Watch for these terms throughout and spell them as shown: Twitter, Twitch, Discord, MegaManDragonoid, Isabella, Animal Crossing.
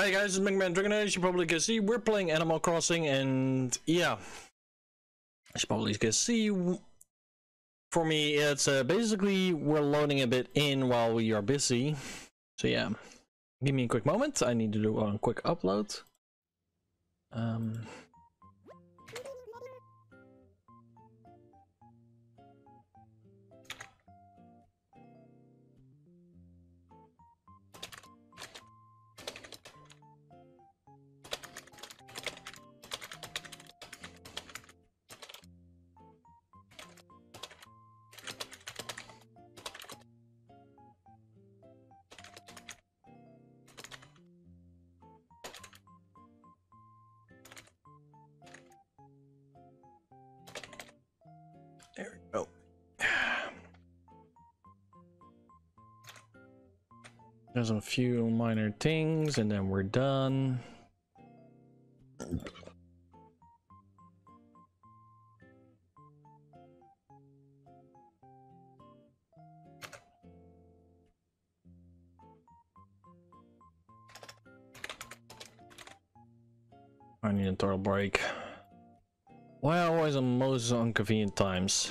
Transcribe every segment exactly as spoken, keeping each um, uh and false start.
Hi guys, it's MegaManDragonoid. As you probably can see, we're playing Animal Crossing, and yeah, as you probably can see, for me, it's uh, basically we're loading a bit in while we are busy. So yeah, give me a quick moment. I need to do a quick upload. Um. There we go. There's a few minor things and then we're done. I need a total break. Why always on most inconvenient times?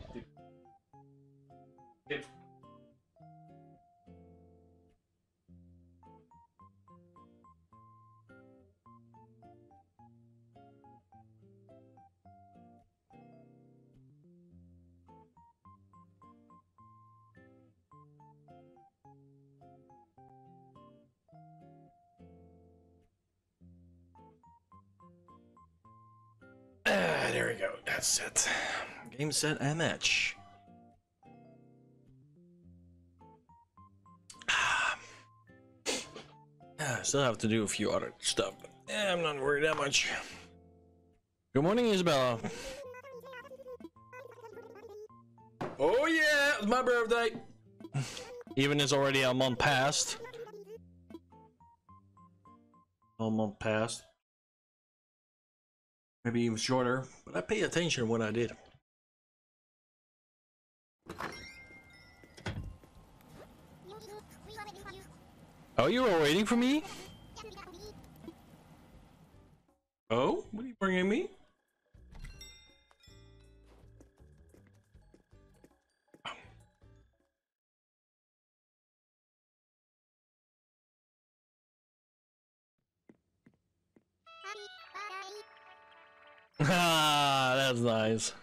There we go, that's it. Game, set, and match. Ah. I still have to do a few other stuff, but yeah, I'm not worried that much. Good morning, Isabella. Oh yeah, it's my birthday. Even it's already a month past. A month past. Maybe even shorter, but I pay attention when I did. Oh, you were waiting for me? Oh, what are you bringing me? Ah, that's nice.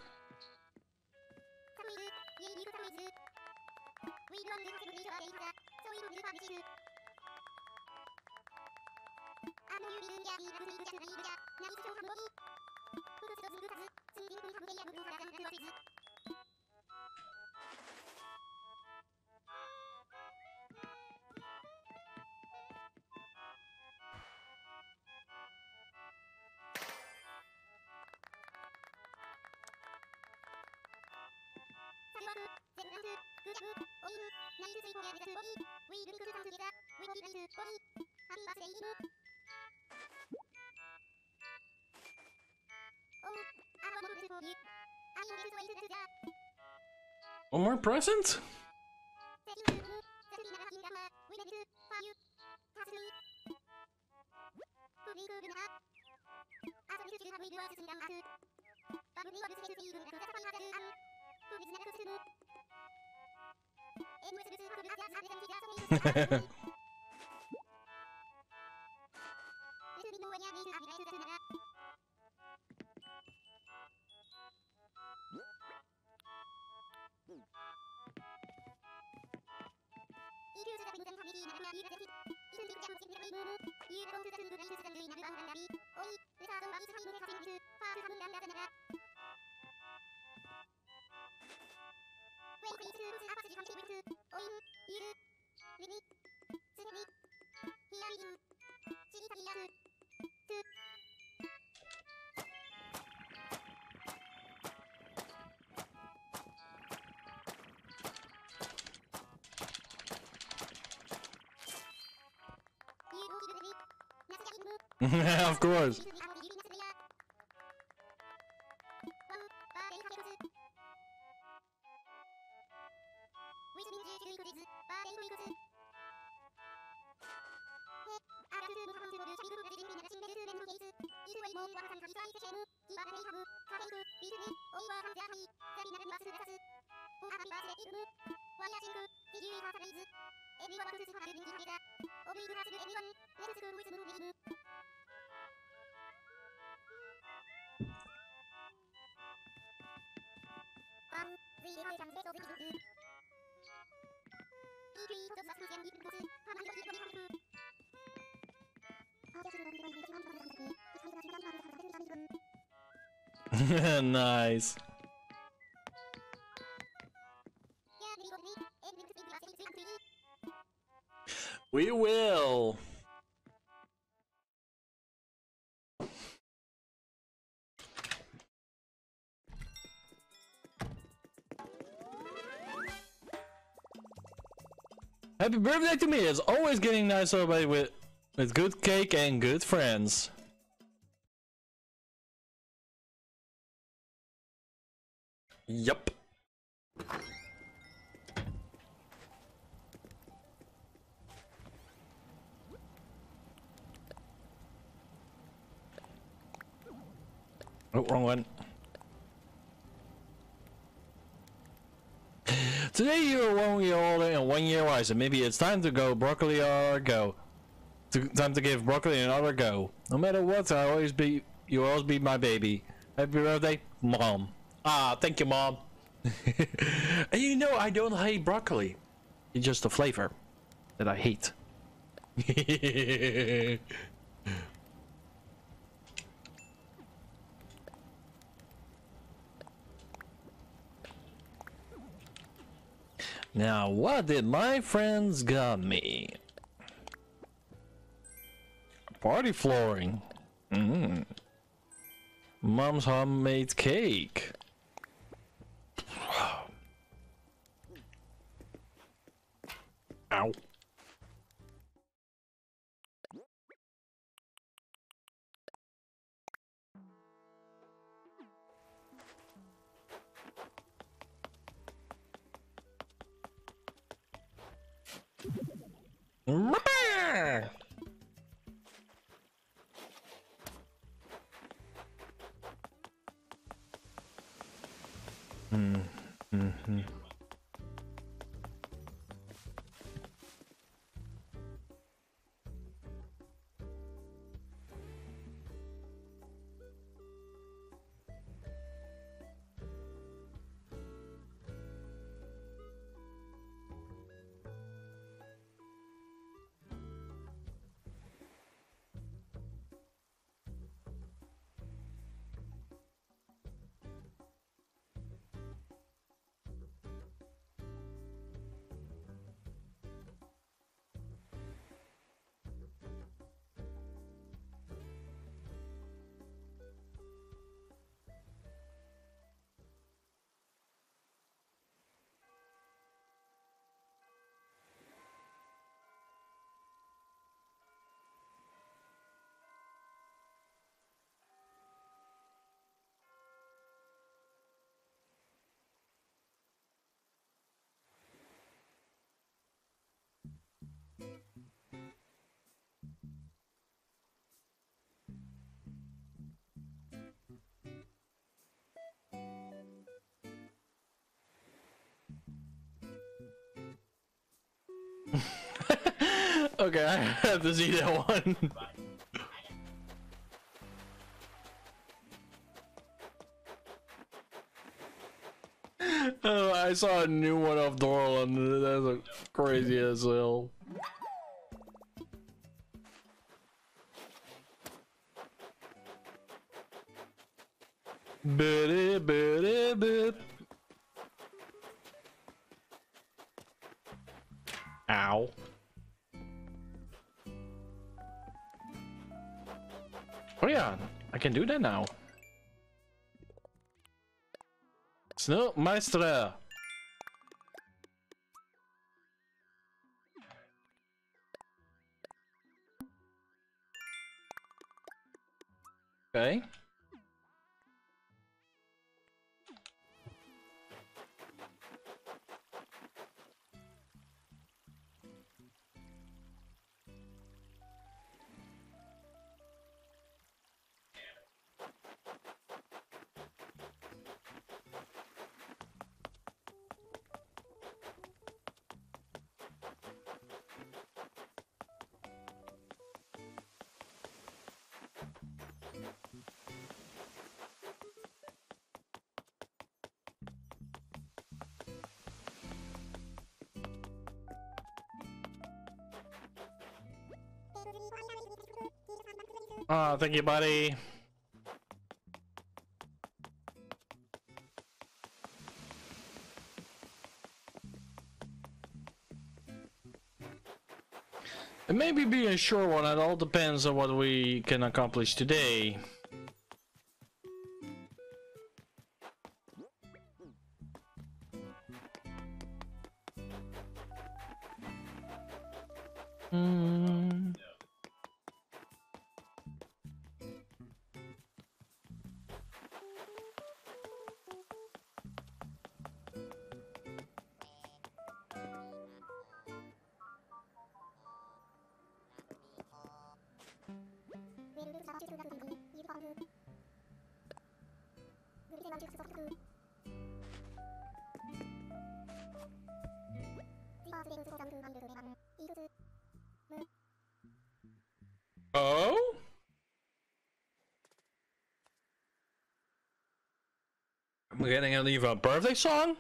One more present? Yeah, of course. Nice. We will. Happy birthday to me. It's always getting nice everybody with with good cake and good friends. Yup. Oh, wrong one. Today you're one year older and one year wiser. Maybe it's time to go broccoli or go. To, time to give broccoli another go. No matter what, I always be you always be my baby. Happy birthday, Mom. Ah, thank you, Mom. And you know I don't hate broccoli. It's just the flavor that I hate. Now, what did my friends got me? Party flooring. Mm. Mom's homemade cake. Ow. Mm. Mm-hmm. Okay, I have to see that one. Oh, I saw a new one off Doral and that's a crazy as hell. Bitty, bitty, bit. Ow. Oh yeah, I can do that now. Snow Maestra. Okay. Ah, oh, thank you, buddy. It may be a short one, it all depends on what we can accomplish today. Oh? I'm getting a leave a birthday song?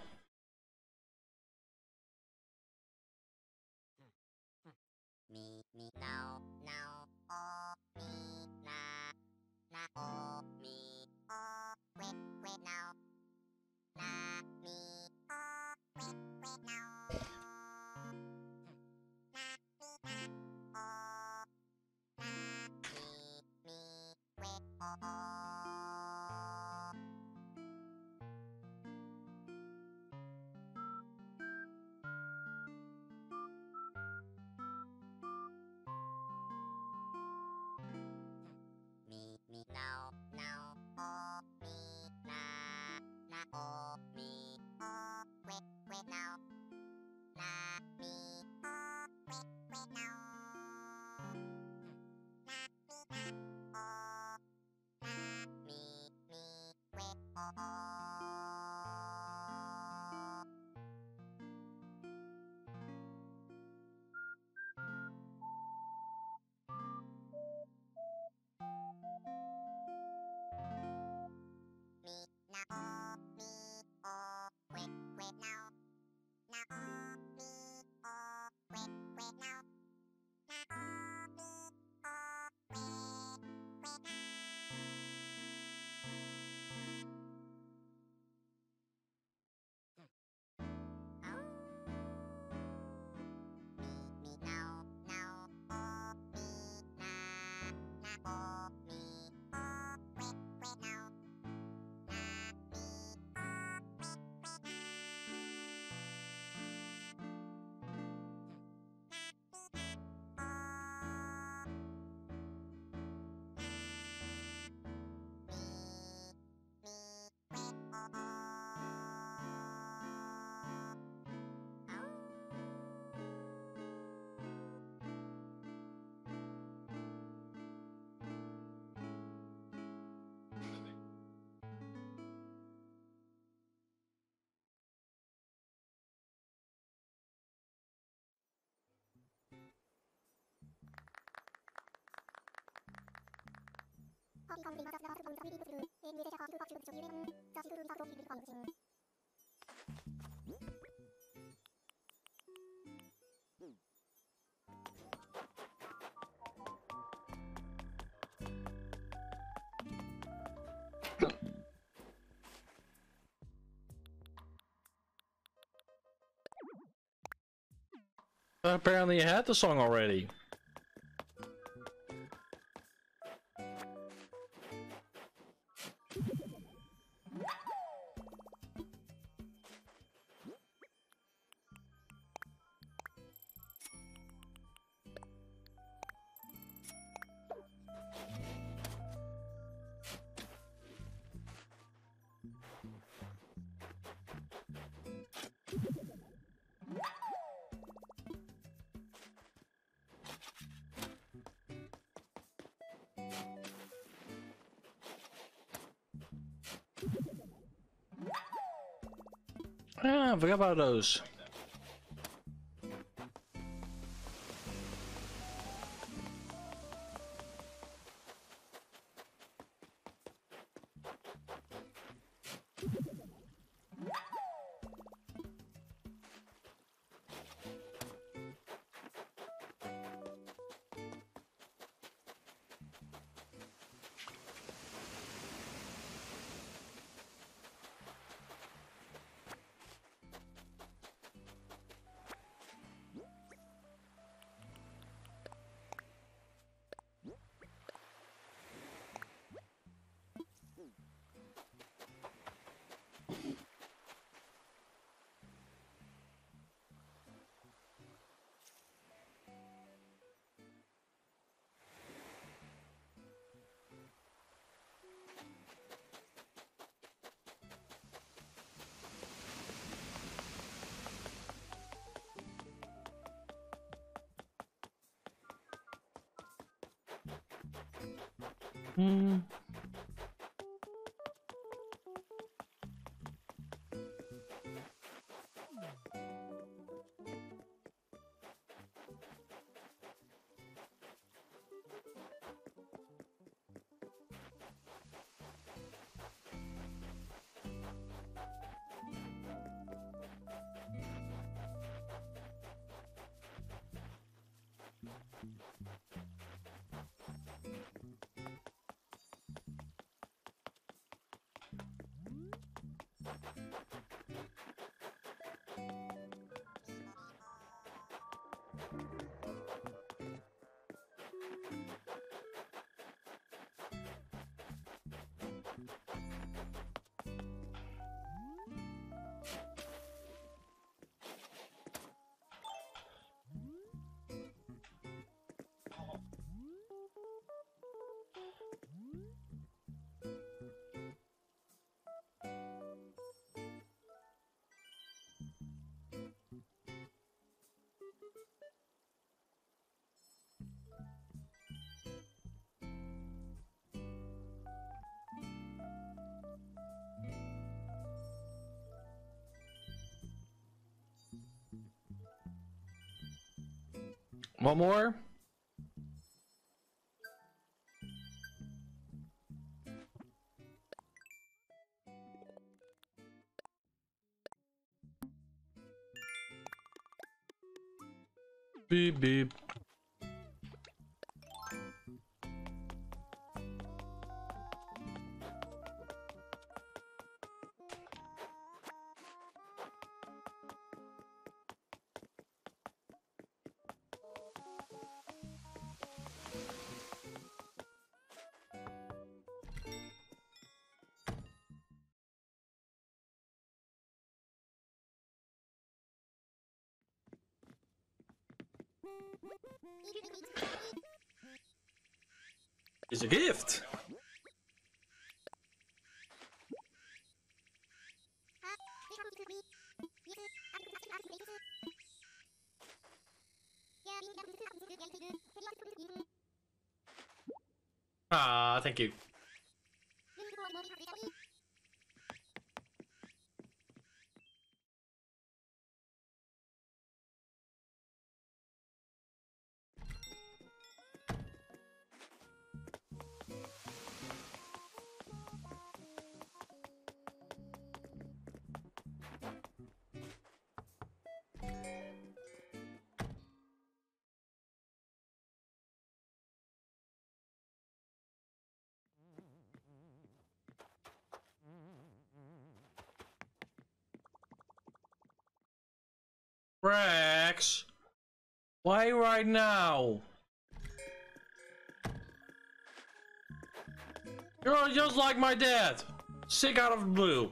Apparently, I had the song already. Ah, I forgot about those. Hmm. One more. Beep beep. It's a gift. Ah, thank you. Rex, why right now? You're just like my dad, sick out of the blue.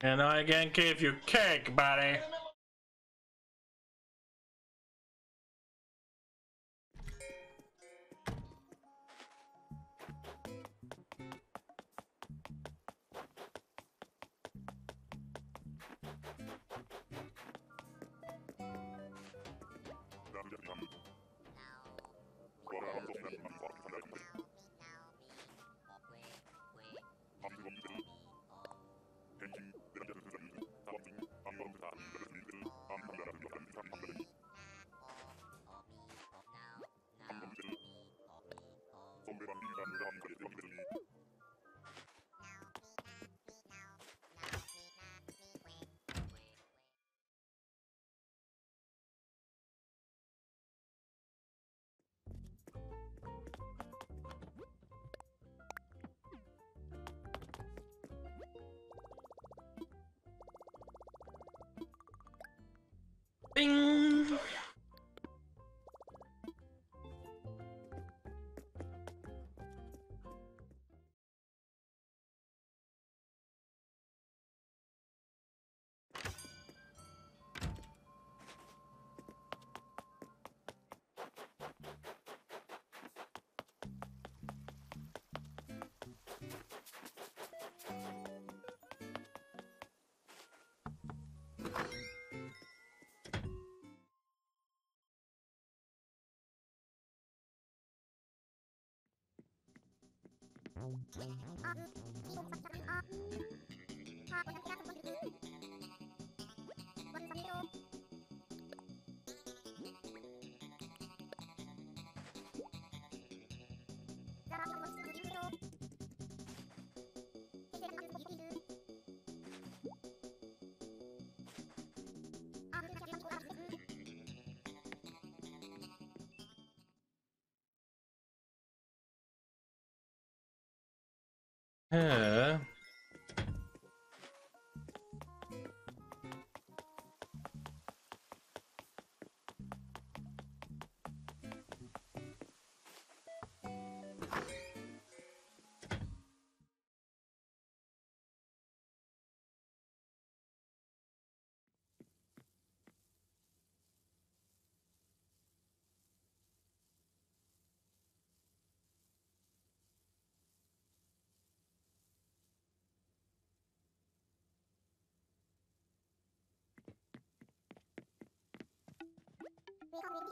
And I can give you cake, buddy. Bing. Yeah. We are going to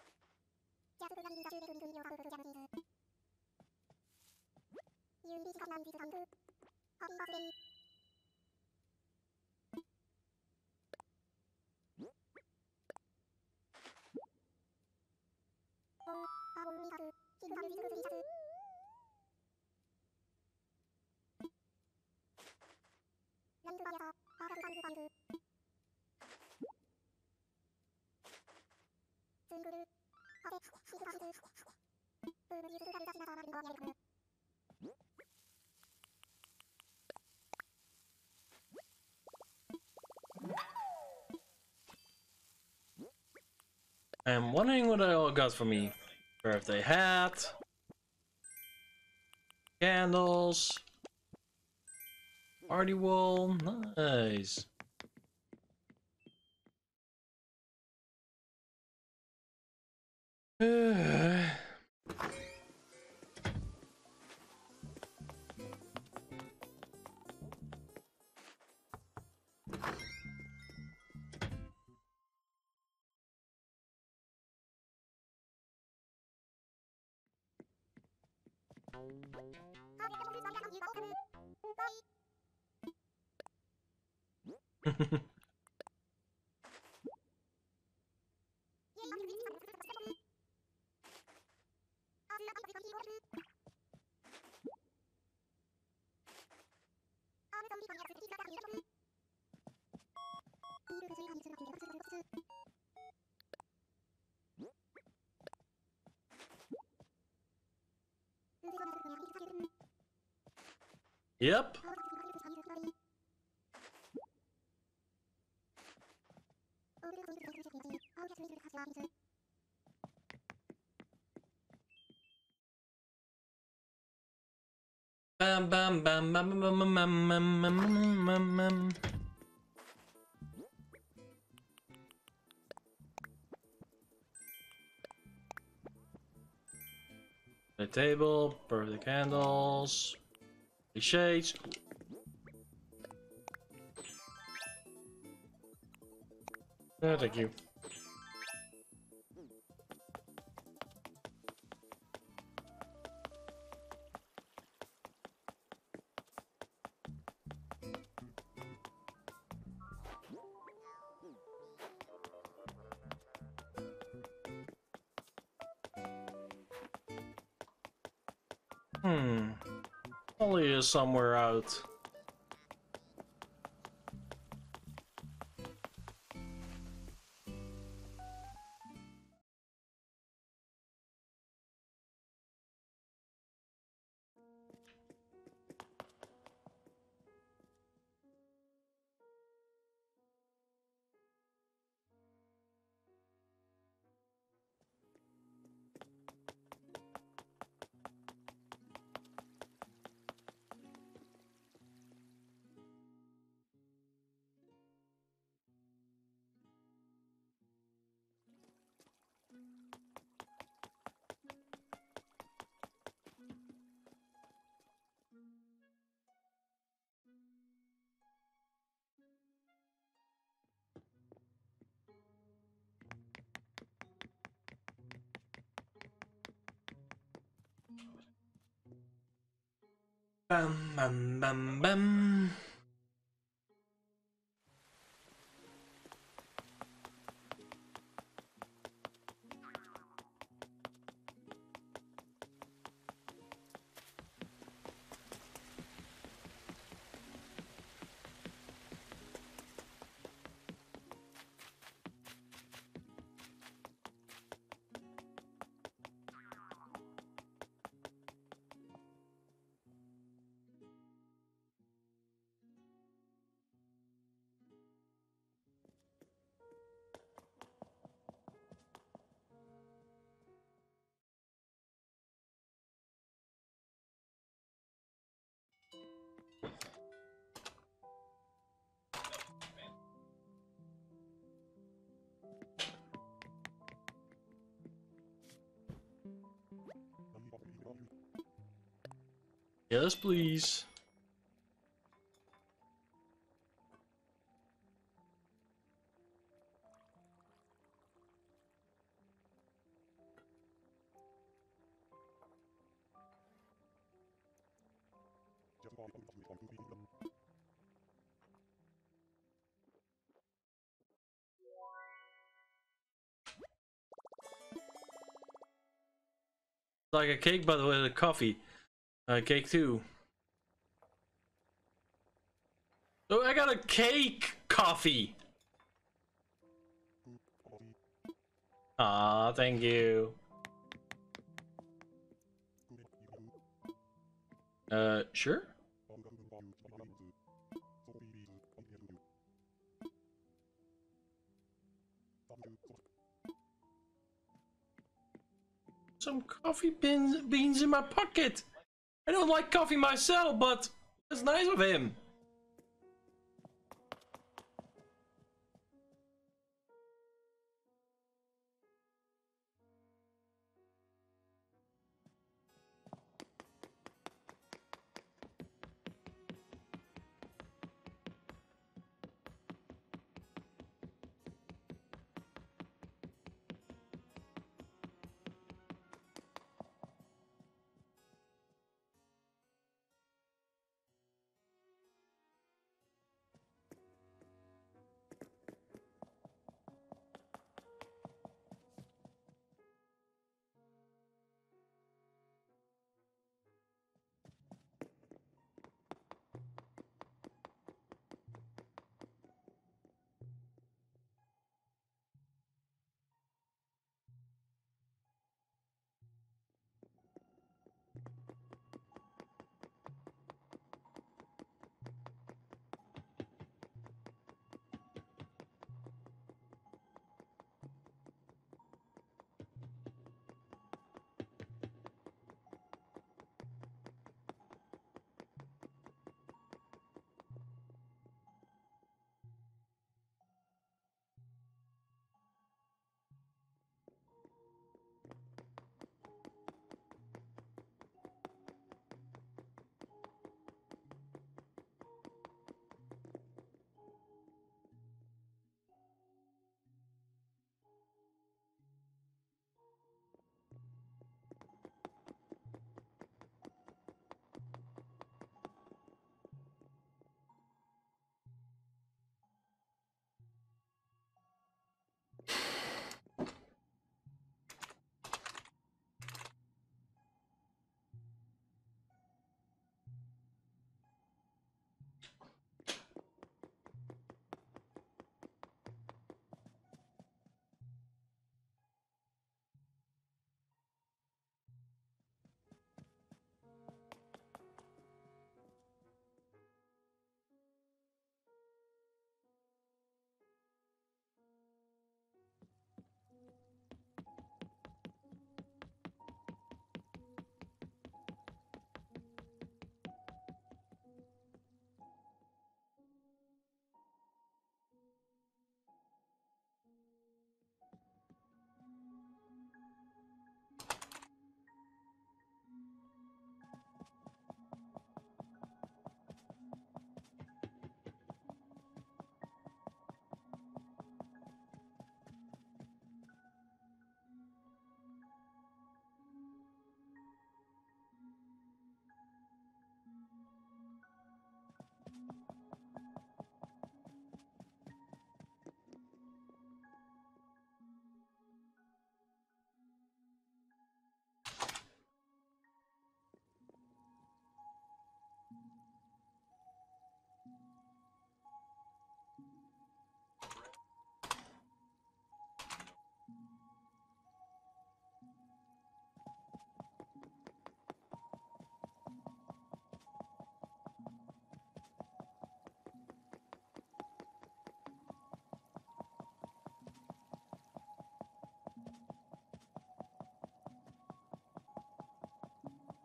be able to I'm wondering what I all got for me. Birthday hat, candles, party wall, nice. Yep. Bam bam bam bam bam bam bam bam bam bam bam. The table, burn the candles. The shades. Oh, thank you. Hmm. Ollie is somewhere out. Bam bam bam bam. Yes, please. Like a cake, but with a coffee. Uh, cake too. Oh, I got a cake coffee. Ah, thank you. Uh, sure. Some coffee beans beans in my pocket. I don't like coffee myself, but it's nice of him.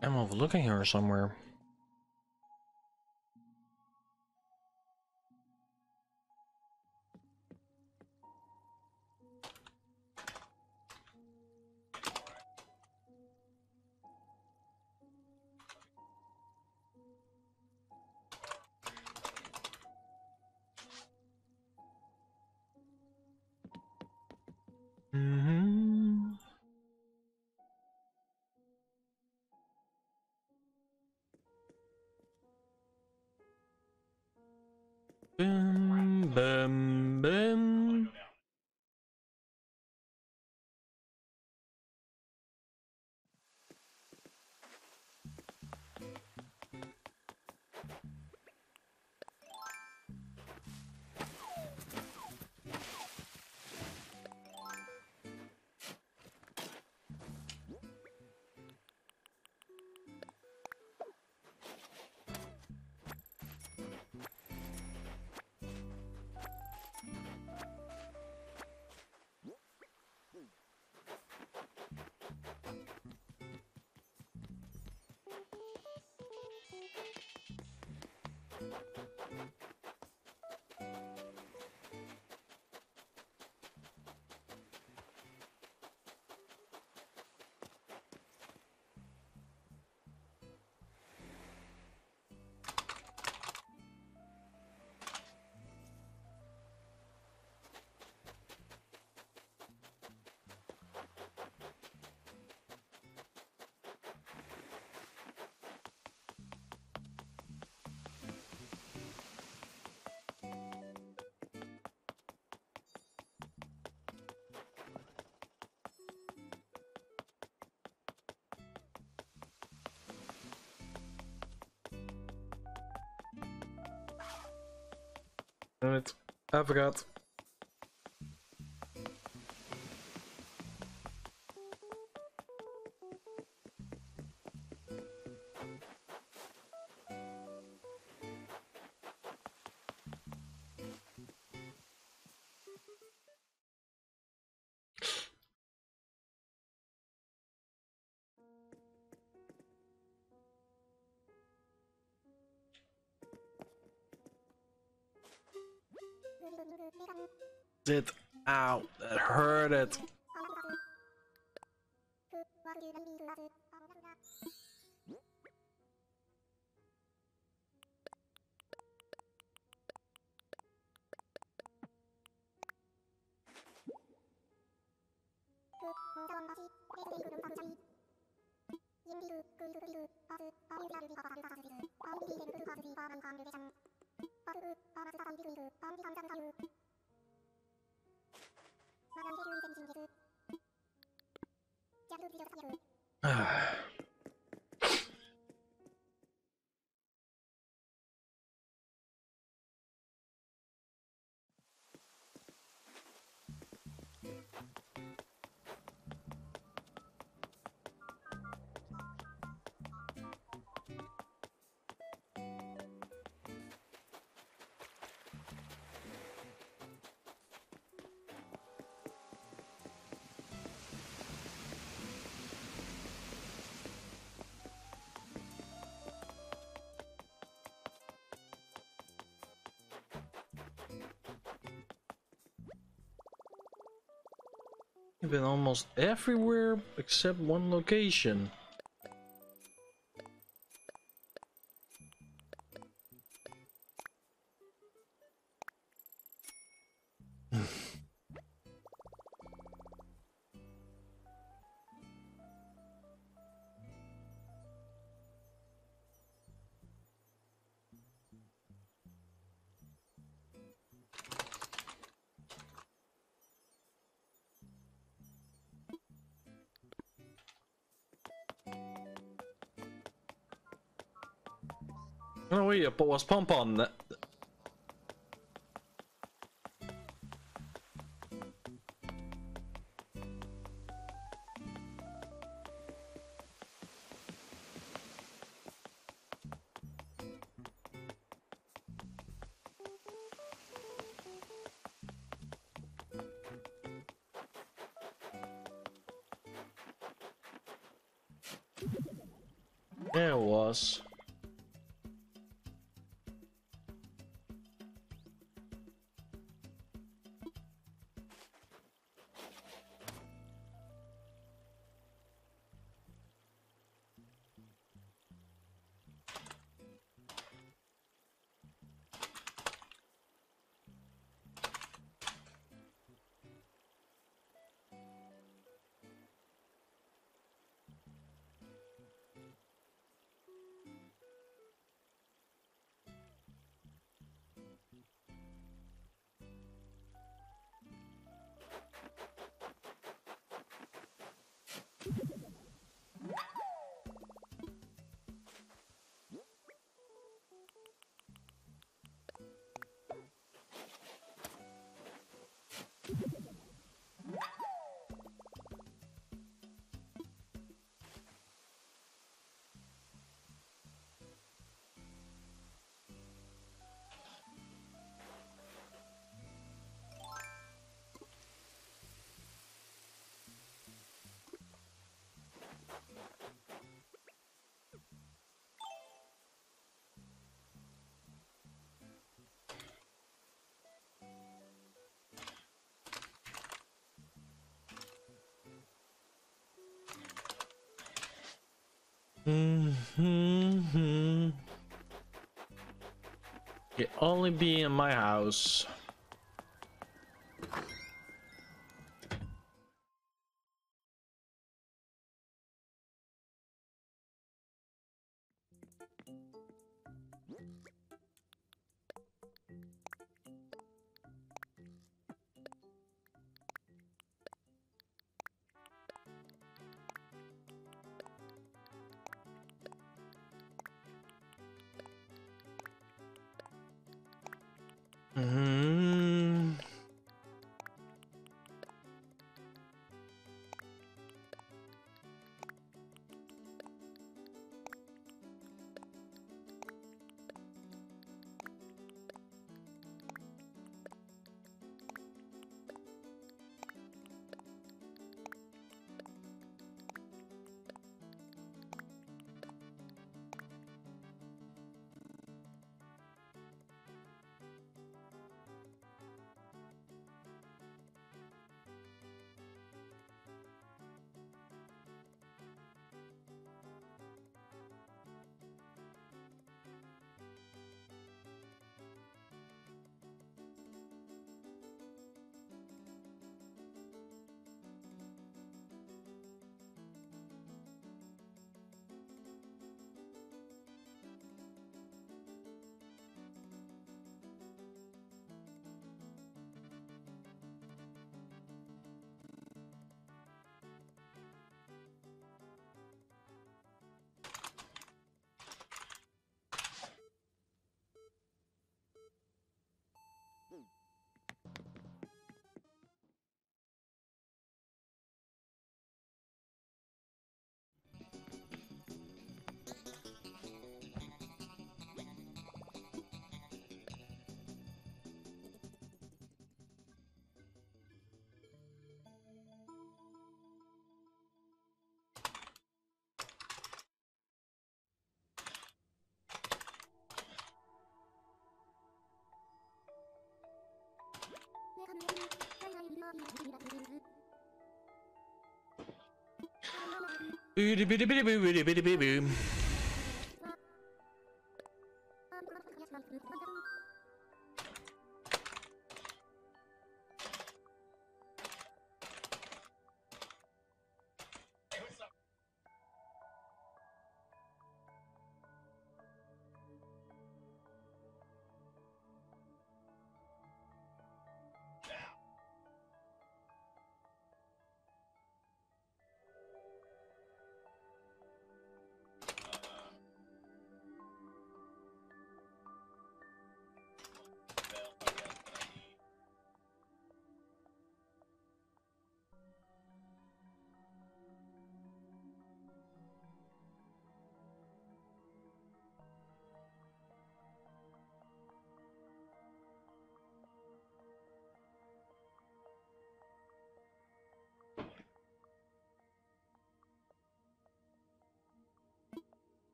I'm overlooking her somewhere. Damn it. I forgot. It out, that hurt it. I've been almost everywhere except one location. No way, but was Pom Pom. There it was. Mm-hmm. It only be in my house. Boo boo boo boo boo boo boo.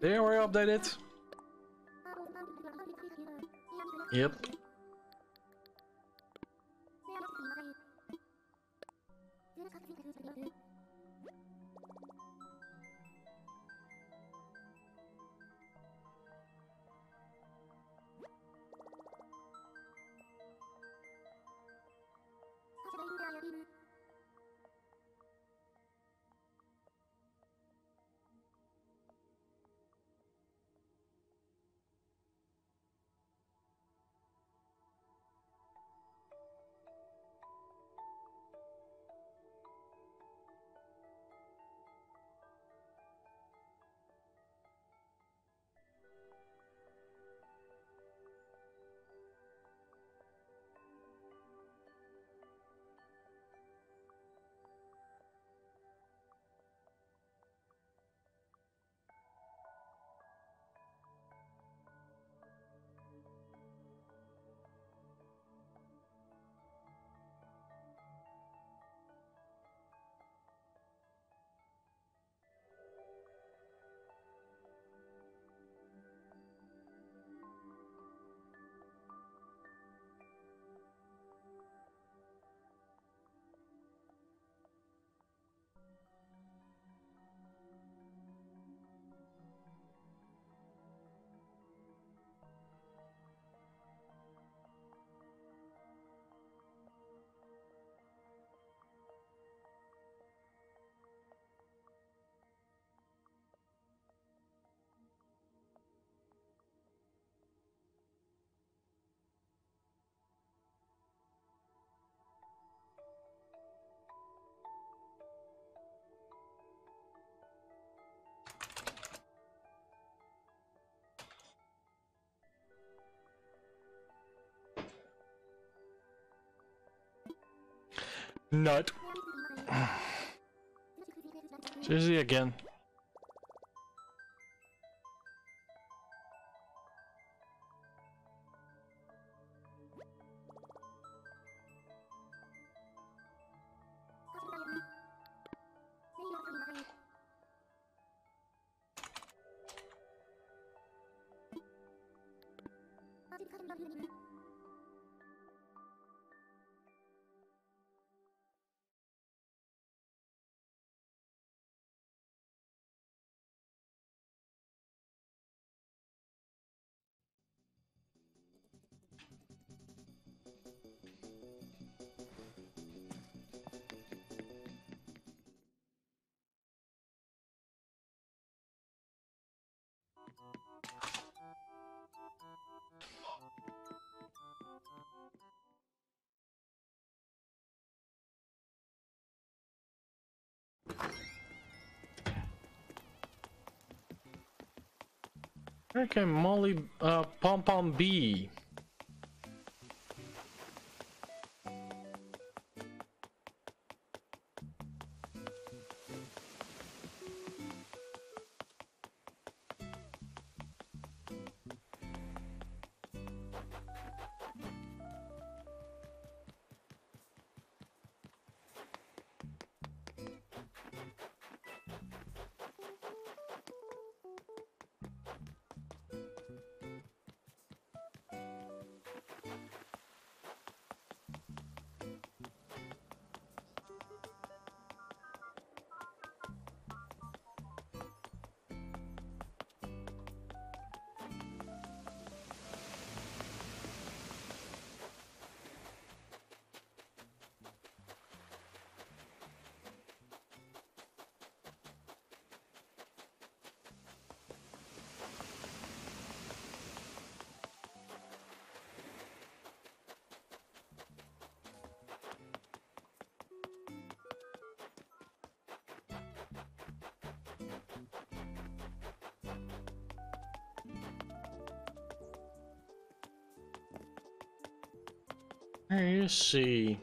There, we update it. Yep. Nut. Seriously again. Where can Molly uh, Pom Pom be? Where is she?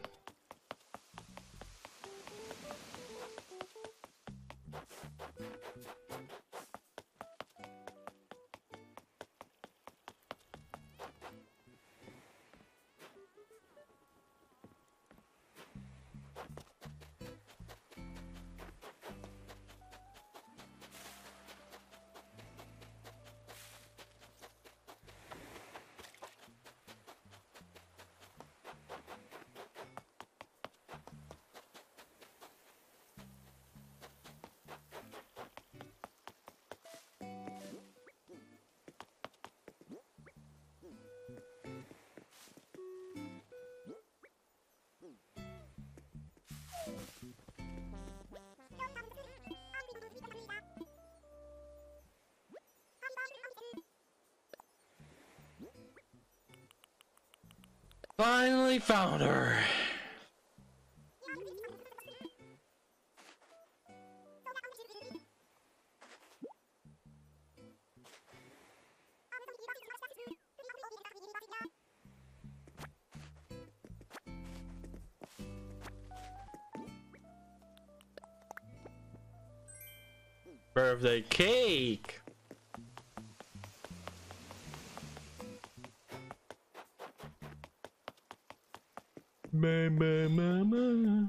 Finally found her. Birthday cake. Ma, ma, ma, ma.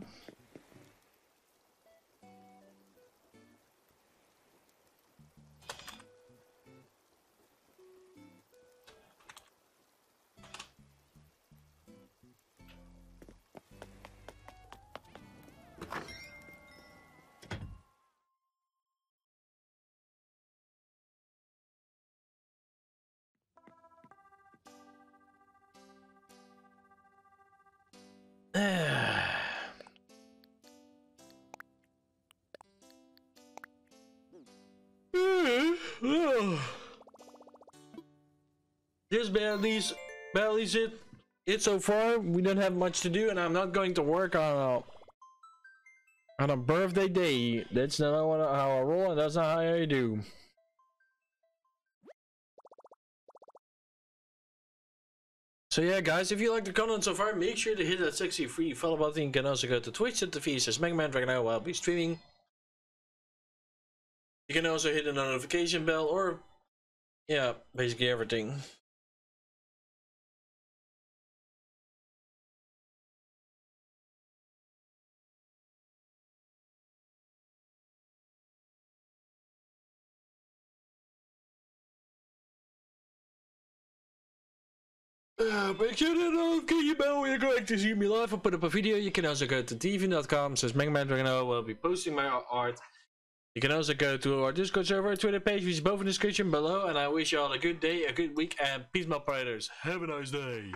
Here's Bailey's, Bailey's it, it so far. We don't have much to do, and I'm not going to work on a, on a birthday day. That's not how I roll, and that's not how I do. So yeah, guys, if you like the content so far, make sure to hit that sexy free follow button. You can also go to Twitch at the feast as MegaManDragonoid while I'll be streaming. You can also hit the notification bell, or yeah, basically everything. Uh, make sure that I'll get you back when you're like to see me live. I'll put up a video. You can also go to deviant dot com, says MegaManDragonoid. I'll be posting my art. You can also go to our Discord server, Twitter page, which is both in the description below. And I wish you all a good day, a good week, and peace, my priders. Have a nice day.